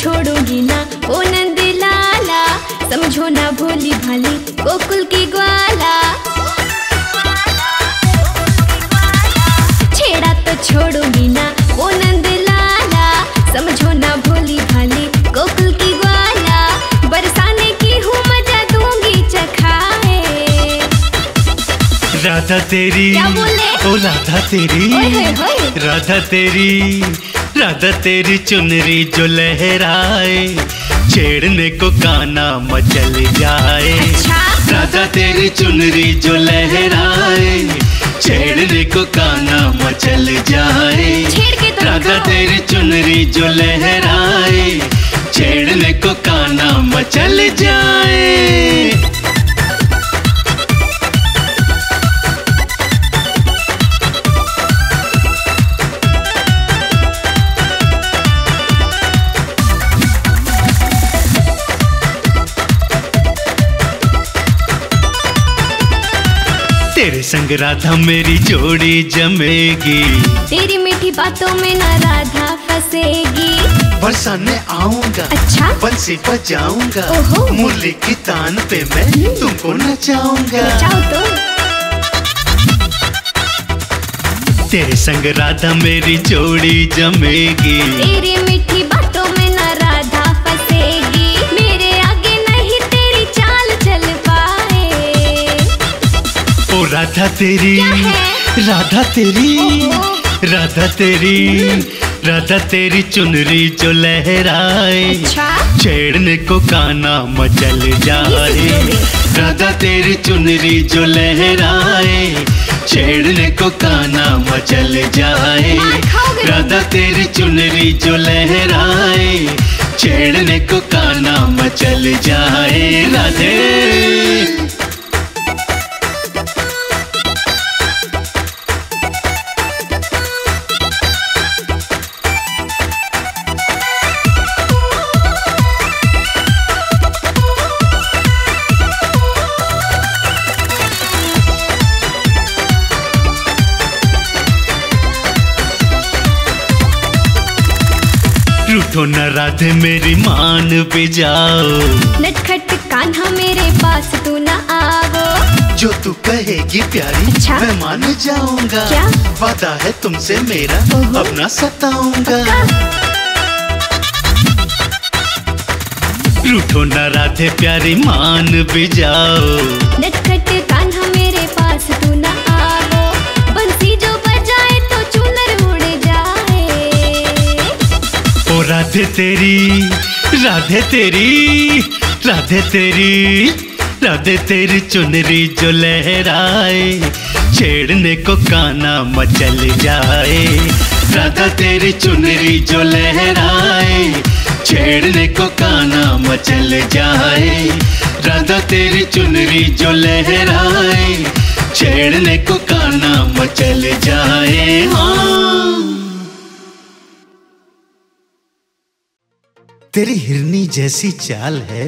छोड़ूंगी ना ओ नंद लाला, समझो ना भोली भाली गोकुल की ग्वाला। छेड़ा तो छोड़ूंगी ना ओ नंद लाला, समझो ना भोली भाली गोकुल की ग्वाला। बरसाने की हूँ मजा दूंगी चखाए, राधा तेरी ओ राधा तेरी, राधा तेरी राधा तेरी चुनरी जो लहराए, छेड़ने को गाना मचल जाए। राधा तेरी चुनरी जो लहराए, छेड़ने को गाना मचल जाए। राधा तेरी चुनरी जो लहराए, छेड़ने को गाना मचल जाए। तेरे संग राधा मेरी जोड़ी जमेगी, तेरी मीठी बातों में ना राधा फंसेगी। बरसाने आऊंगा अच्छा बंसी बजाऊंगा, मुरली की तान पे मैं तुमको नचाऊंगा। तेरे संग राधा मेरी जोड़ी जमेगी, तेरी मीठी बातों में ना राधा फंसेगी। मेरे आगे नहीं तेरी चाल चल पाए, ओ राधा तेरी राधा तेरी, राधा तेरी राधा तेरी चुनरी जो लहराए, छेड़ने को गाना मचल जाए। राधा तेरी चुनरी जो लहराए, छेड़ने को गाना मचल जाए। राधा तेरी चुनरी जो लहराए, छेड़ने को गाना मचल जाए। राधे रूठो न राधे मेरी मान पे जाओ, नटखट कान्हा मेरे पास तू न आवो। जो तू कहेगी प्यारी अच्छा? मैं मान जाऊंगा, वादा है तुमसे मेरा अब ना सताऊंगा। रूठो न राधे प्यारी मान पे जाओ, नटखट कान्हा मेरे पास तू न आवो। बंसी जो बजाए तो चुनर उड़ जाए, ओ राधे तेरी राधे तेरी, राधे तेरी राधे तेरी चुनरी जो लहराए, छेड़ने को गाना मचल जाए। राधा तेरी चुनरी जो लहराए, छेड़ने को गाना मचल जाए। राधा तेरी चुनरी जो लहराए, छेड़ने को गाना मचल जाए। हाँ तेरी हिरनी जैसी चाल है,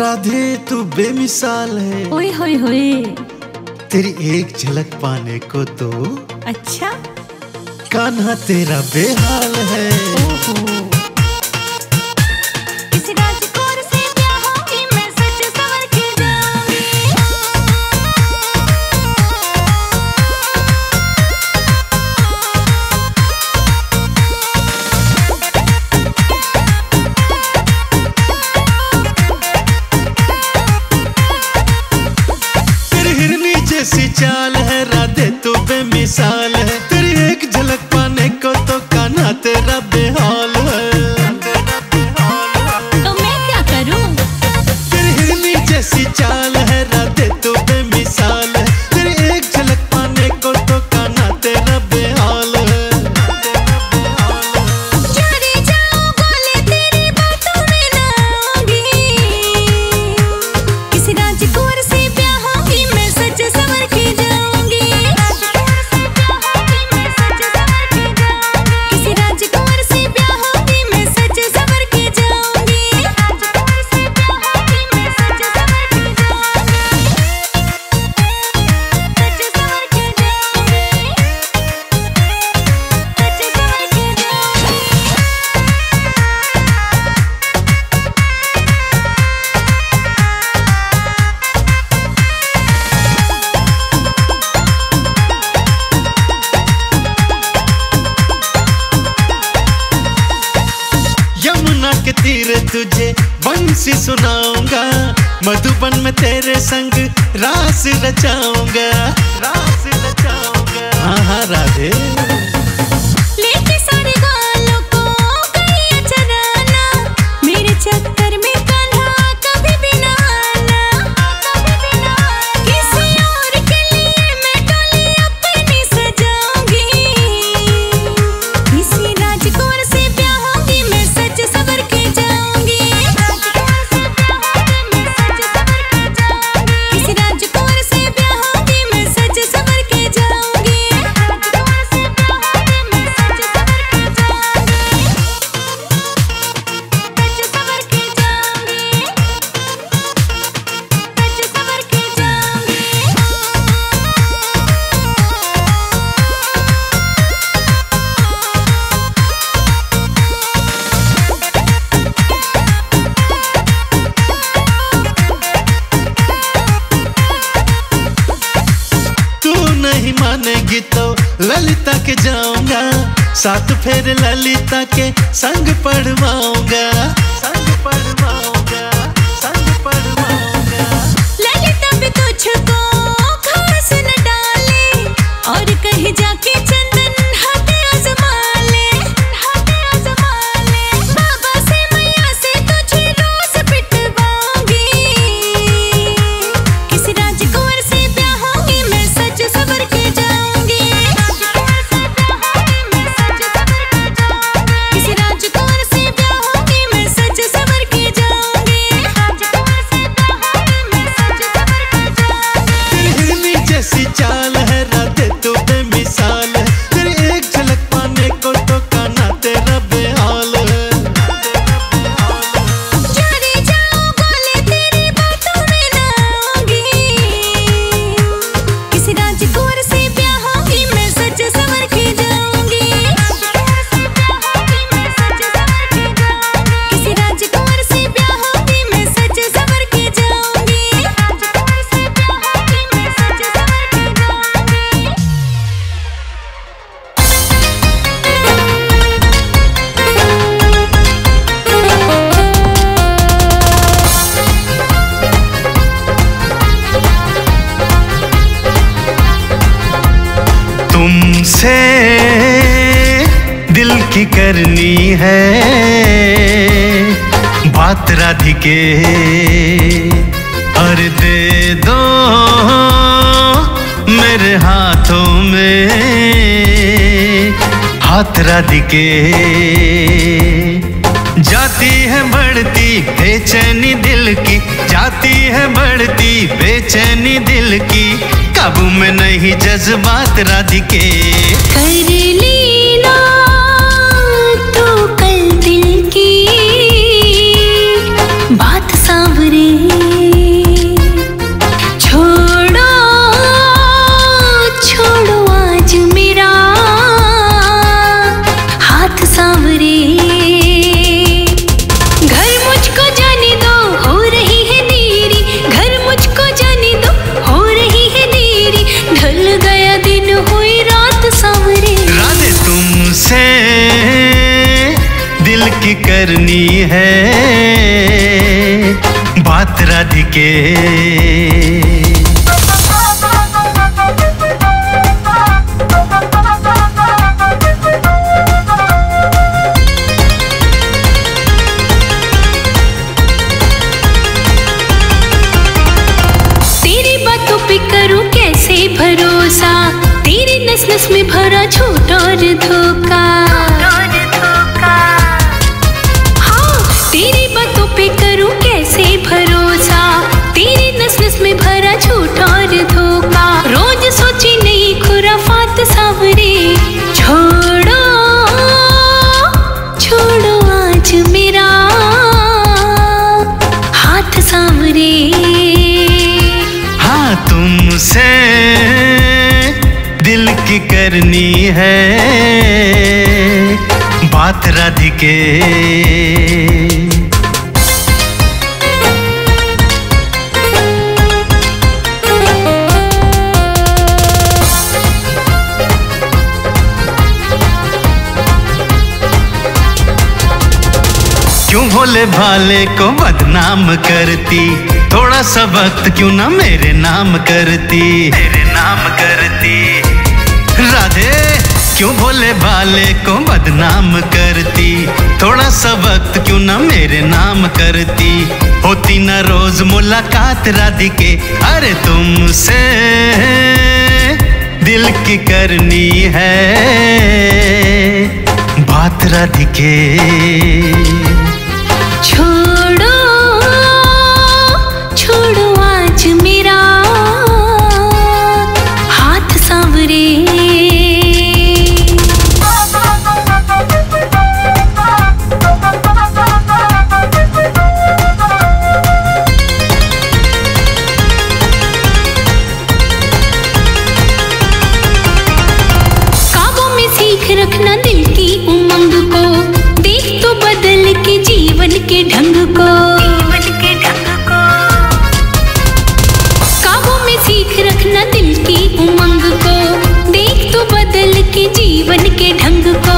राधे तू बेमिसाल है। ओए होए होए तेरी एक झलक पाने को तो अच्छा कान्हा तेरा बेहाल है। इस राजकुमार से ब्याह होगी मैं सच सवर के जाऊंगी। ऐसी चाल है, राधे तू बेमिसाल है। तेरी एक झलक पाने को तो कान्हा तेरा बेहाल है। तो मैं क्या करूं? तेरी हिरनी जैसी चाल है, राधे तू बेमिसाल है। तेरी एक झलक पाने को तो कान्हा तेरा बेहाल है। चली जाऊं बोले तेरी बातों में ना आऊंगी, किसी राजकुमार से मधुबन में तेरे संग रास रचाऊंगा, रास रचाऊंगा। हाँ हाँ राधे मानेगी तो ललिता के जाऊंगा, साथ फेर ललिता के संग पढ़वाऊंगा, संग पढ़वाऊंगा, संग पढ़वाऊंगा। ललिता भी तुझको खास न डाले और कहीं जाके की करनी है बात राधिके, और दे दो मेरे हाथों में हाथ राधिके। जाती है बढ़ती बेचैनी दिल की, जाती है बढ़ती बेचैनी दिल की, काबू में नहीं जज्बात राधिके। कर लेना करनी है बात राधिके। तेरी बातों पे करूं कैसे भरोसा, तेरी नस नस में भरा झूठ और धोखा। की करनी है बात राधिके। क्यों भोले भाले को बदनाम करती, थोड़ा सा वक्त क्यों ना मेरे नाम करती, मेरे नाम करती। राधे क्यों भोले भाले को बदनाम करती, थोड़ा सा वक्त क्यों ना मेरे नाम करती। होती ना रोज मुलाकात राधिके, अरे तुमसे दिल की करनी है बात राधिके। छोड़ो छोड़ो आज मेरा हाथ सांवरे, काबों में सीख रखना दिल की उमंग को, देख तो बदल के जीवन के ढंग को, रखना दिल की उमंग को, देख तो बदल के जीवन के ढंग को।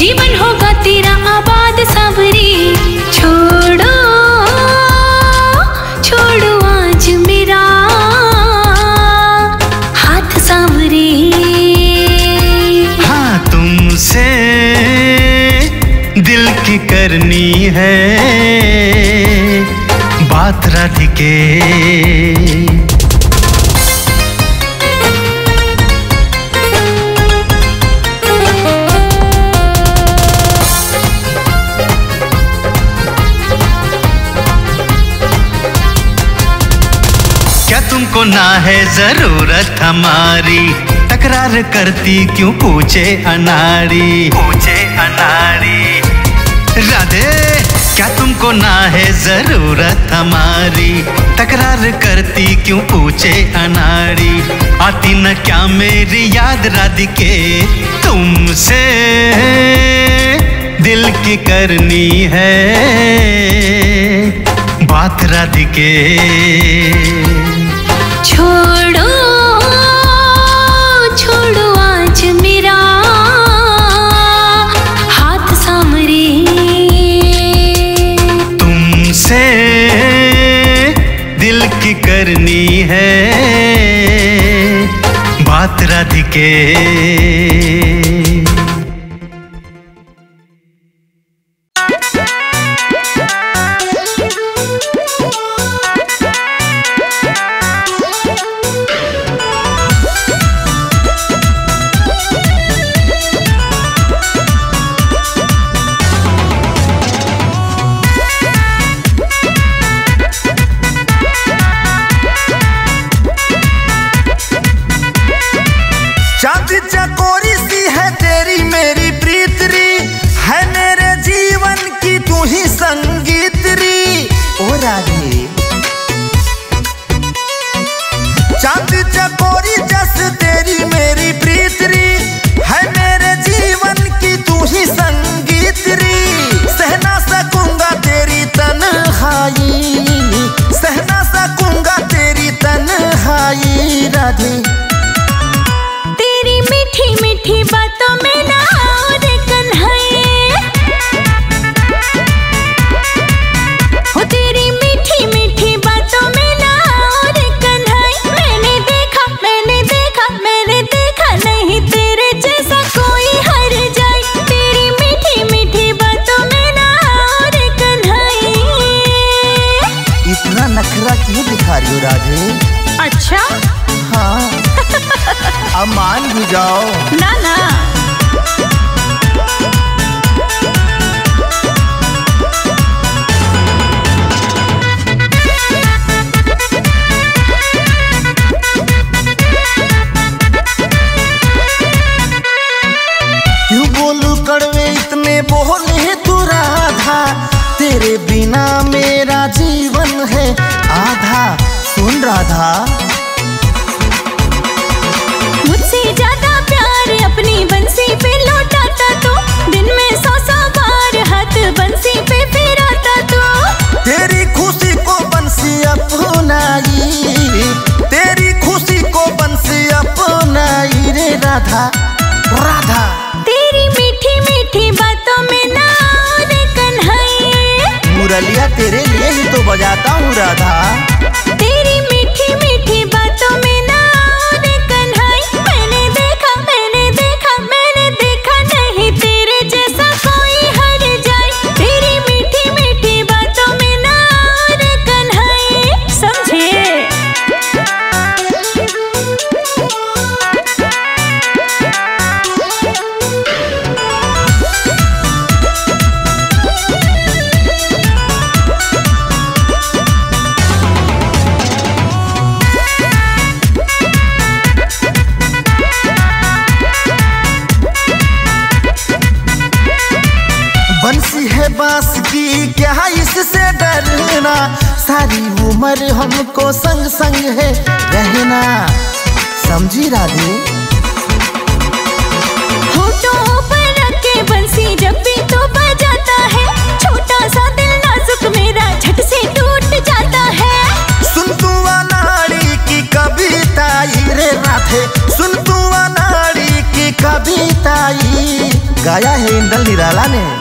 जीवन होगा तेरा आबाद सांवरे, छोड़ो छोड़ो आज मेरा हाथ सांवरे। हाँ तुमसे दिल की करनी है बात राधिके। तुमको ना है जरूरत हमारी, तकरार करती क्यों पूछे अनाड़ी, पूछे अनाड़ी। राधे क्या तुमको ना है जरूरत हमारी, तकरार करती क्यों पूछे अनाड़ी। आती न क्या मेरी याद राधिके, तुमसे दिल की करनी है बात राधिके। छोड़ो छोड़ो आज मेरा हाथ सांवरे, तुमसे दिल की करनी है बात राधिके। तेरे लिए ही तो बजाता हूँ राधा। सारी उम्र हमको संग संग है रहना, समझी राधे। होठों पर रखे बंसी जब भी तो बजाता है, छोटा सा दिल नाजुक मेरा झट से टूट जाता है। सुन तू अनाड़ी की कविता रे राधे, सुन तू अनाड़ी की कविता गाया है इंद्र निराला ने।